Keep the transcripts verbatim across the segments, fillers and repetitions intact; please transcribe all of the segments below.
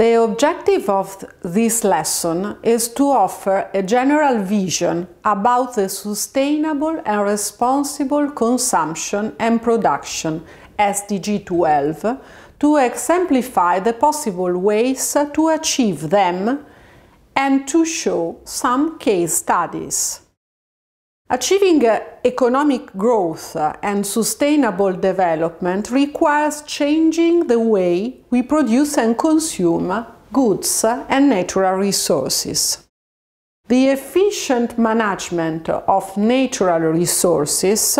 The objective of this lesson is to offer a general vision about the sustainable and responsible consumption and production, S D G twelve, to exemplify the possible ways to achieve them and to show some case studies. Achieving economic growth and sustainable development requires changing the way we produce and consume goods and natural resources. The efficient management of natural resources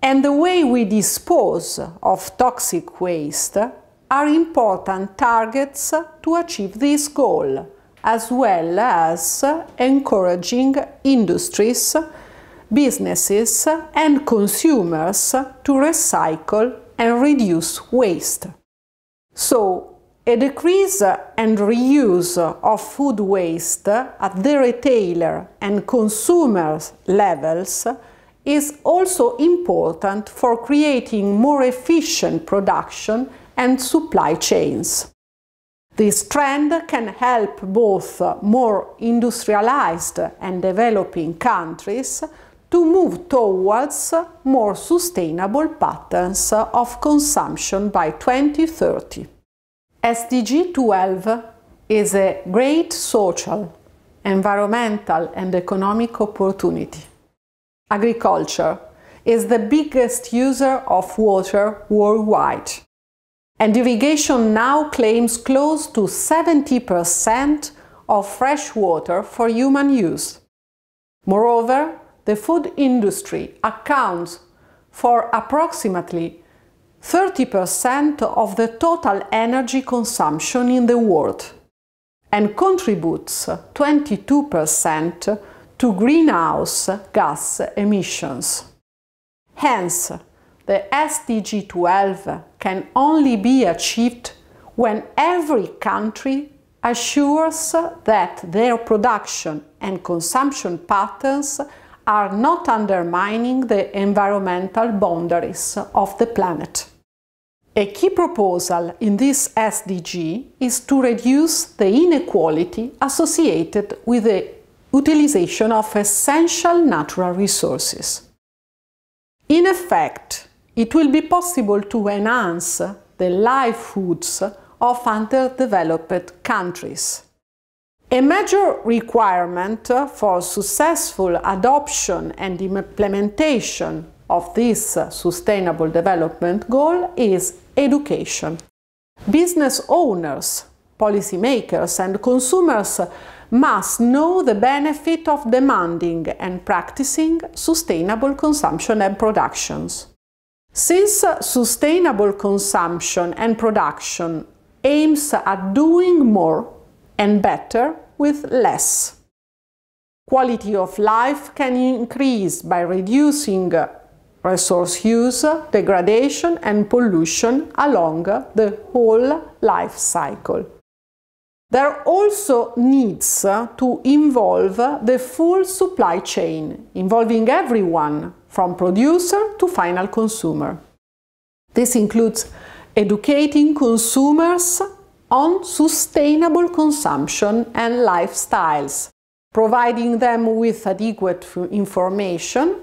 and the way we dispose of toxic waste are important targets to achieve this goal, as well as encouraging industries, businesses and consumers to recycle and reduce waste. So, a decrease and reuse of food waste at the retailer and consumer levels is also important for creating more efficient production and supply chains. This trend can help both more industrialized and developing countries to move towards more sustainable patterns of consumption by twenty thirty. S D G twelve is a great social, environmental and economic opportunity. Agriculture is the biggest user of water worldwide, and irrigation now claims close to seventy percent of fresh water for human use. Moreover, the food industry accounts for approximately thirty percent of the total energy consumption in the world and contributes twenty-two percent to greenhouse gas emissions. Hence, the S D G twelve can only be achieved when every country assures that their production and consumption patterns are not undermining the environmental boundaries of the planet. A key proposal in this S D G is to reduce the inequality associated with the utilization of essential natural resources. In effect, it will be possible to enhance the livelihoods of underdeveloped countries. A major requirement for successful adoption and implementation of this sustainable development goal is education. Business owners, policymakers and consumers must know the benefit of demanding and practicing sustainable consumption and productions. Since sustainable consumption and production aims at doing more and better with less, quality of life can increase by reducing resource use, degradation and pollution along the whole life cycle. There also needs to involve the full supply chain, involving everyone, from producer to final consumer. This includes educating consumers on sustainable consumption and lifestyles, providing them with adequate information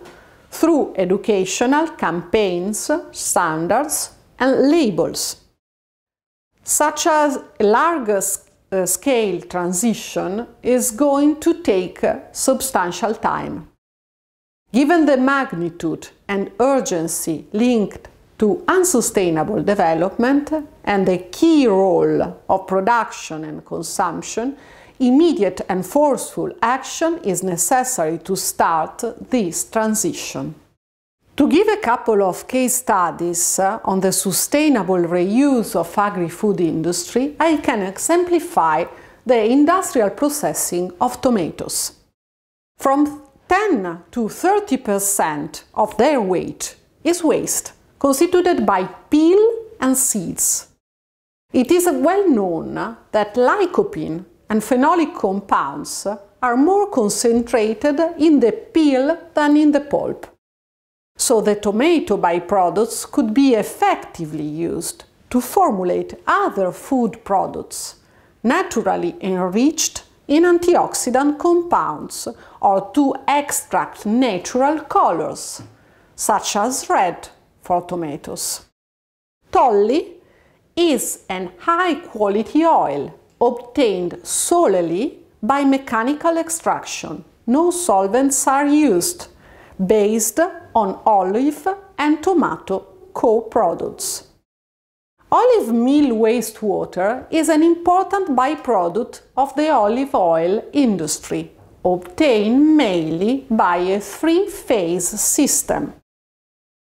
through educational campaigns, standards and labels. Such as a larger scale The scale transition is going to take substantial time. Given the magnitude and urgency linked to unsustainable development and the key role of production and consumption, immediate and forceful action is necessary to start this transition. To give a couple of case studies on the sustainable reuse of agri-food industry, I can exemplify the industrial processing of tomatoes. From ten to thirty percent of their weight is waste, constituted by peel and seeds. It is well known that lycopene and phenolic compounds are more concentrated in the peel than in the pulp. So the tomato byproducts could be effectively used to formulate other food products, naturally enriched in antioxidant compounds or to extract natural colors, such as red for tomatoes. Tolly is an high-quality oil obtained solely by mechanical extraction. No solvents are used, based on olive and tomato co-products. Olive meal wastewater is an important byproduct of the olive oil industry, obtained mainly by a three-phase system.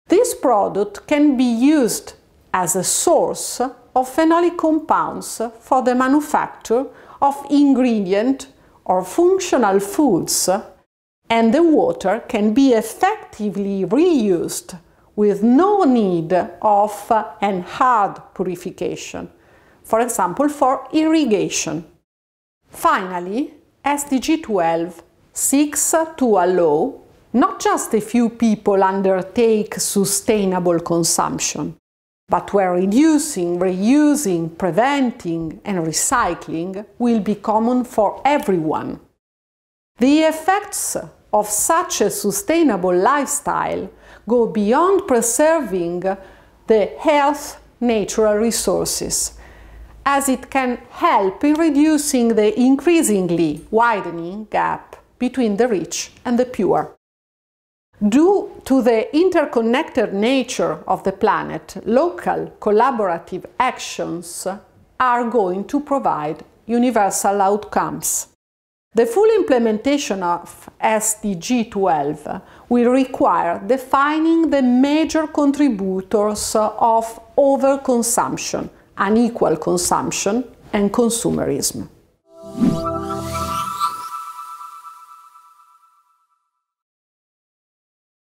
This product can be used as a source of phenolic compounds for the manufacture of ingredient or functional foods, and the water can be effectively reused with no need of and hard purification, for example for irrigation. Finally, S D G twelve seeks to allow not just a few people undertake sustainable consumption, but where reducing, reusing, preventing and recycling will be common for everyone. The effects of such a sustainable lifestyle go beyond preserving the earth's natural resources, as it can help in reducing the increasingly widening gap between the rich and the poor. Due to the interconnected nature of the planet, local collaborative actions are going to provide universal outcomes. The full implementation of S D G twelve will require defining the major contributors of overconsumption, unequal consumption, and consumerism.